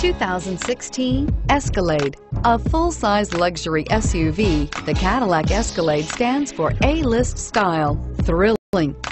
2016 Escalade. A full-size luxury SUV, the Cadillac Escalade stands for A-list style, thrilling,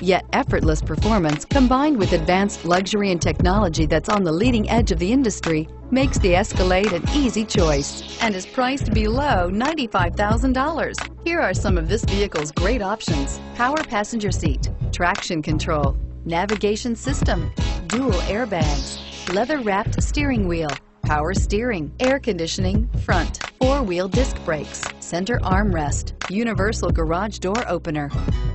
yet effortless performance combined with advanced luxury and technology that's on the leading edge of the industry makes the Escalade an easy choice and is priced below $95,000. Here are some of this vehicle's great options: power passenger seat, traction control, navigation system, dual airbags, leather-wrapped steering wheel, power steering, air conditioning, front, four-wheel disc brakes, center armrest, universal garage door opener.